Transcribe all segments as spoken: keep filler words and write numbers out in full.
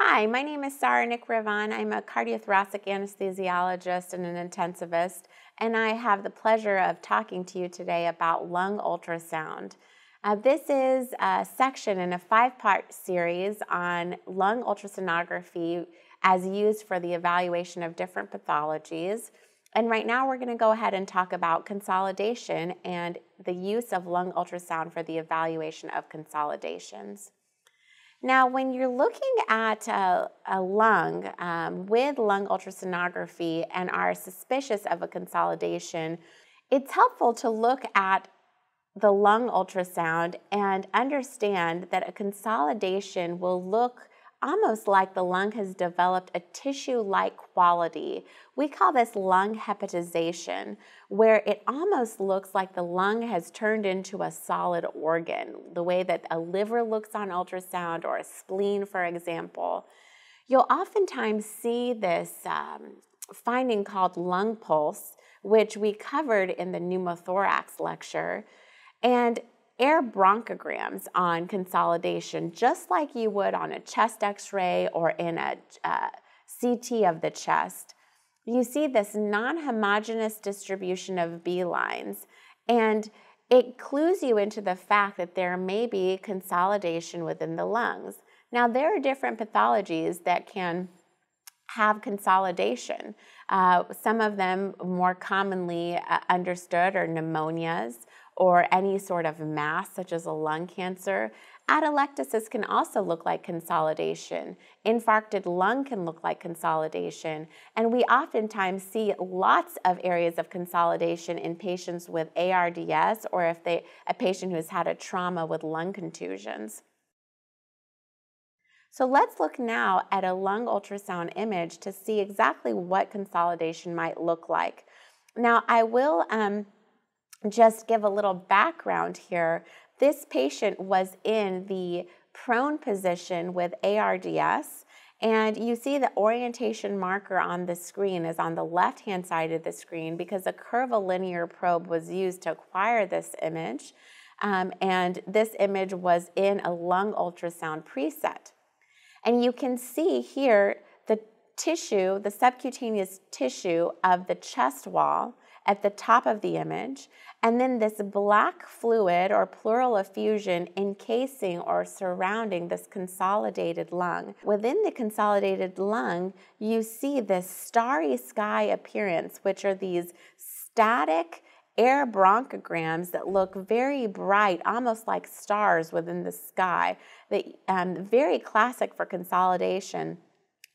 Hi, my name is Sara Nikravan. I'm a cardiothoracic anesthesiologist and an intensivist, and I have the pleasure of talking to you today about lung ultrasound. Uh, this is a section in a five-part series on lung ultrasonography as used for the evaluation of different pathologies. And right now we're going to go ahead and talk about consolidation and the use of lung ultrasound for the evaluation of consolidations. Now, when you're looking at a, a lung um, with lung ultrasonography and are suspicious of a consolidation, it's helpful to look at the lung ultrasound and understand that a consolidation will look almost like the lung has developed a tissue-like quality. We call this lung hepatization, where it almost looks like the lung has turned into a solid organ, the way that a liver looks on ultrasound or a spleen, for example. You'll oftentimes see this um, finding called lung pulse, which we covered in the pneumothorax lecture, and air bronchograms on consolidation, just like you would on a chest x-ray or in a uh, C T of the chest. You see this non-homogeneous distribution of B lines, and it clues you into the fact that there may be consolidation within the lungs. Now, there are different pathologies that can have consolidation. Uh, some of them more commonly uh, understood are pneumonias or any sort of mass, such as a lung cancer. Atelectasis can also look like consolidation. Infarcted lung can look like consolidation. And we oftentimes see lots of areas of consolidation in patients with A R D S or if they, a patient who has had a trauma with lung contusions. So let's look now at a lung ultrasound image to see exactly what consolidation might look like. Now, I will um, just give a little background here. This patient was in the prone position with A R D S, and you see the orientation marker on the screen is on the left-hand side of the screen because a curvilinear probe was used to acquire this image, um, and this image was in a lung ultrasound preset. And you can see here the tissue, the subcutaneous tissue of the chest wall at the top of the image, and then this black fluid or pleural effusion encasing or surrounding this consolidated lung. Within the consolidated lung, you see this starry sky appearance, which are these static air bronchograms that look very bright, almost like stars within the sky. That um, very classic for consolidation.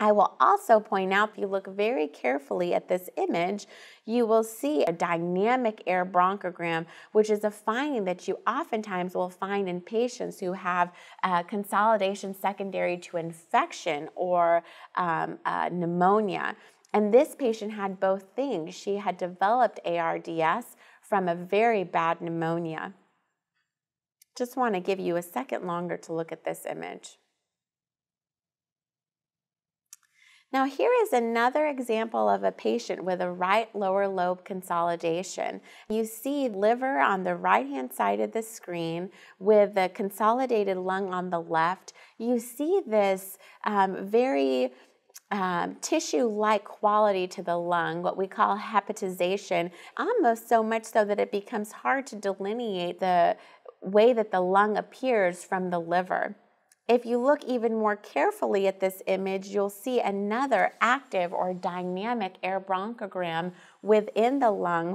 I will also point out, if you look very carefully at this image, you will see a dynamic air bronchogram, which is a finding that you oftentimes will find in patients who have uh, consolidation secondary to infection or um, uh, pneumonia. And this patient had both things. She had developed A R D S from a very bad pneumonia. Just want to give you a second longer to look at this image. Now, here is another example of a patient with a right lower lobe consolidation. You see liver on the right-hand side of the screen with the consolidated lung on the left. You see this um, very Um, tissue-like quality to the lung, what we call hepatization, almost so much so that it becomes hard to delineate the way that the lung appears from the liver. If you look even more carefully at this image, you'll see another active or dynamic air bronchogram within the lung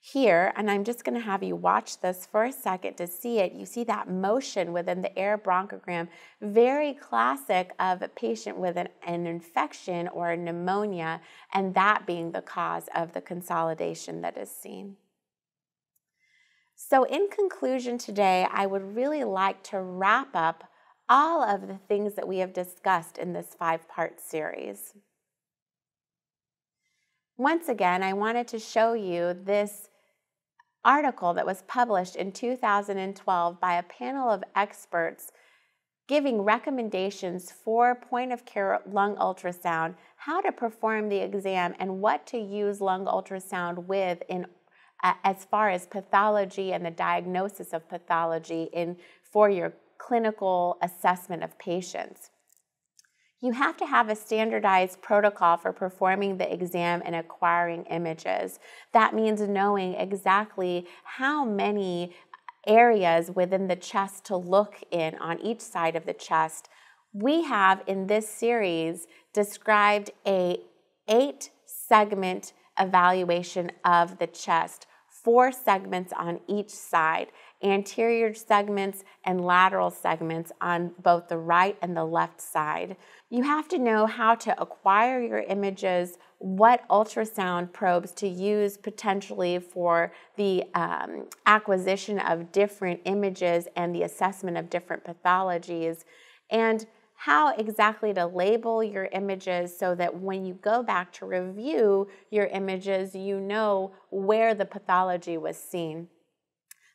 here, and I'm just going to have you watch this for a second to see it. You see that motion within the air bronchogram, very classic of a patient with an, an infection or a pneumonia, and that being the cause of the consolidation that is seen. So in conclusion today, I would really like to wrap up all of the things that we have discussed in this five-part series. Once again, I wanted to show you this article that was published in two thousand twelve by a panel of experts giving recommendations for point-of-care lung ultrasound, how to perform the exam, and what to use lung ultrasound with in, uh, as far as pathology and the diagnosis of pathology in, for your clinical assessment of patients. You have to have a standardized protocol for performing the exam and acquiring images. That means knowing exactly how many areas within the chest to look in on each side of the chest. We have in this series described a eight segment evaluation of the chest, four segments on each side, anterior segments and lateral segments on both the right and the left side. You have to know how to acquire your images, what ultrasound probes to use potentially for the um, acquisition of different images and the assessment of different pathologies, and how exactly to label your images so that when you go back to review your images, you know where the pathology was seen.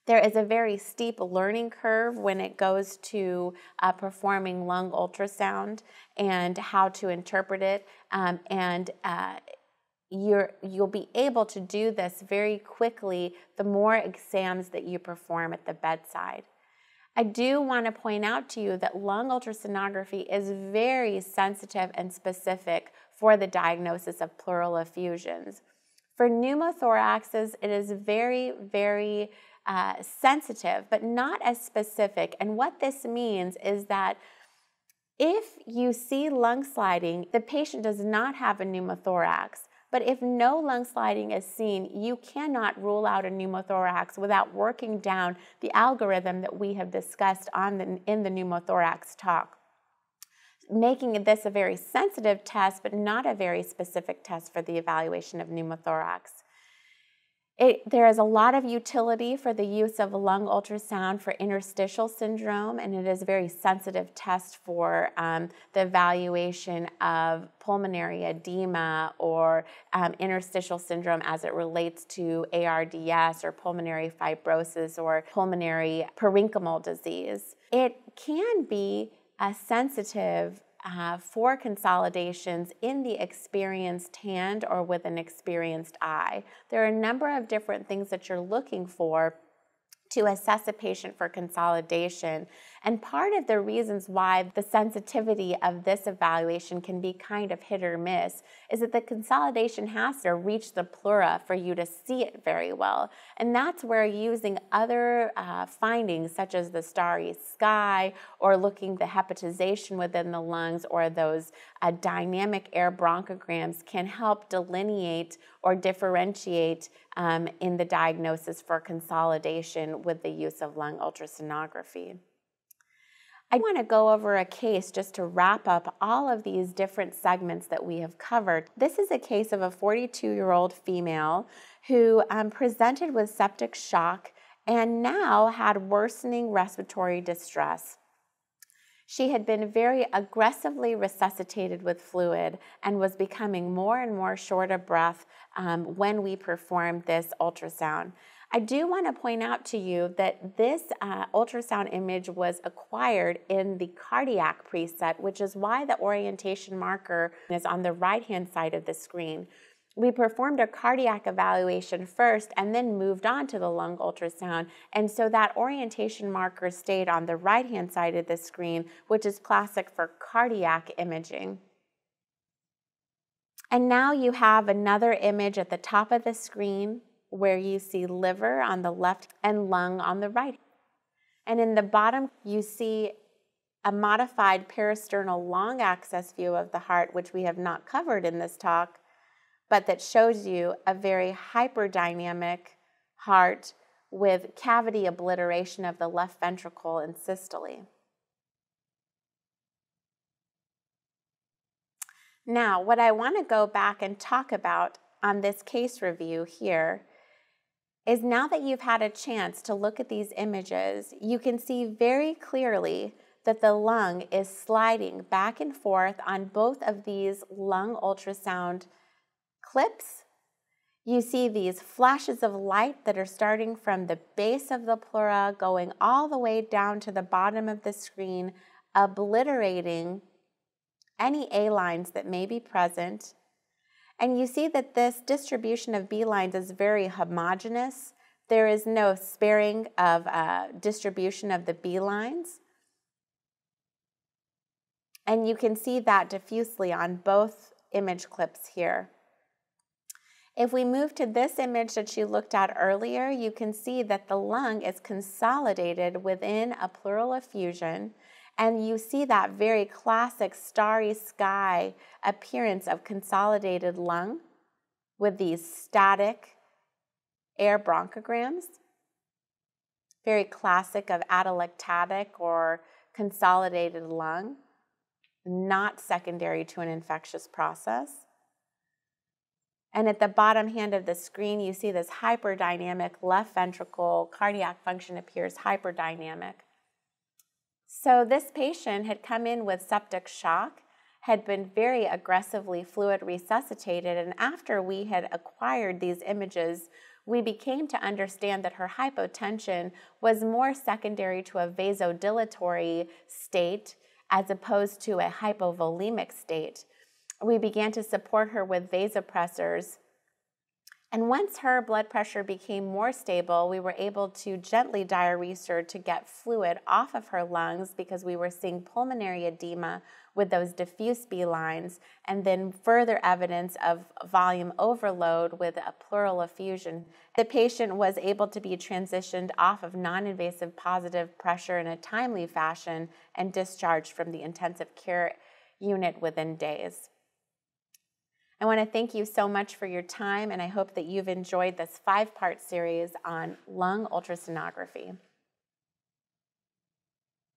There is a very steep learning curve when it goes to uh, performing lung ultrasound and how to interpret it, um, and uh, you're, you'll be able to do this very quickly the more exams that you perform at the bedside. I do want to point out to you that lung ultrasonography is very sensitive and specific for the diagnosis of pleural effusions. For pneumothoraxes, it is very, very Uh, sensitive, but not as specific. And what this means is that if you see lung sliding, the patient does not have a pneumothorax. But if no lung sliding is seen, you cannot rule out a pneumothorax without working down the algorithm that we have discussed on the, in the pneumothorax talk, making this a very sensitive test, but not a very specific test for the evaluation of pneumothorax. It, there is a lot of utility for the use of lung ultrasound for interstitial syndrome, and it is a very sensitive test for um, the evaluation of pulmonary edema or um, interstitial syndrome as it relates to A R D S or pulmonary fibrosis or pulmonary parenchymal disease. It can be a sensitive uh, for consolidations in the experienced hand or with an experienced eye. There are a number of different things that you're looking for to assess a patient for consolidation, and part of the reasons why the sensitivity of this evaluation can be kind of hit or miss is that the consolidation has to reach the pleura for you to see it very well, and that's where using other uh, findings such as the starry sky or looking the hepatization within the lungs or those uh, dynamic air bronchograms can help delineate or differentiate Um, in the diagnosis for consolidation with the use of lung ultrasonography. I want to go over a case just to wrap up all of these different segments that we have covered. This is a case of a forty-two-year-old female who um, presented with septic shock and now had worsening respiratory distress. She had been very aggressively resuscitated with fluid and was becoming more and more short of breath um, when we performed this ultrasound. I do want to point out to you that this uh, ultrasound image was acquired in the cardiac preset, which is why the orientation marker is on the right-hand side of the screen. We performed a cardiac evaluation first and then moved on to the lung ultrasound, and so that orientation marker stayed on the right-hand side of the screen, which is classic for cardiac imaging. And now you have another image at the top of the screen where you see liver on the left and lung on the right. And in the bottom, you see a modified parasternal long-axis view of the heart, which we have not covered in this talk, but that shows you a very hyperdynamic heart with cavity obliteration of the left ventricle in systole. Now, what I want to go back and talk about on this case review here is now that you've had a chance to look at these images, you can see very clearly that the lung is sliding back and forth on both of these lung ultrasound clips. You see these flashes of light that are starting from the base of the pleura, going all the way down to the bottom of the screen, obliterating any A lines that may be present. And you see that this distribution of B lines is very homogeneous. There is no sparing of uh, distribution of the B lines. And you can see that diffusely on both image clips here. If we move to this image that you looked at earlier, you can see that the lung is consolidated within a pleural effusion, and you see that very classic starry sky appearance of consolidated lung with these static air bronchograms. Very classic of atelectatic or consolidated lung, not secondary to an infectious process. And at the bottom hand of the screen, you see this hyperdynamic left ventricle cardiac function appears hyperdynamic. So this patient had come in with septic shock, had been very aggressively fluid resuscitated, and after we had acquired these images, we became to understand that her hypotension was more secondary to a vasodilatory state as opposed to a hypovolemic state. We began to support her with vasopressors. And once her blood pressure became more stable, we were able to gently diurese her to get fluid off of her lungs because we were seeing pulmonary edema with those diffuse B-lines, and then further evidence of volume overload with a pleural effusion. The patient was able to be transitioned off of non-invasive positive pressure in a timely fashion and discharged from the intensive care unit within days. I want to thank you so much for your time, and I hope that you've enjoyed this five-part series on lung ultrasonography.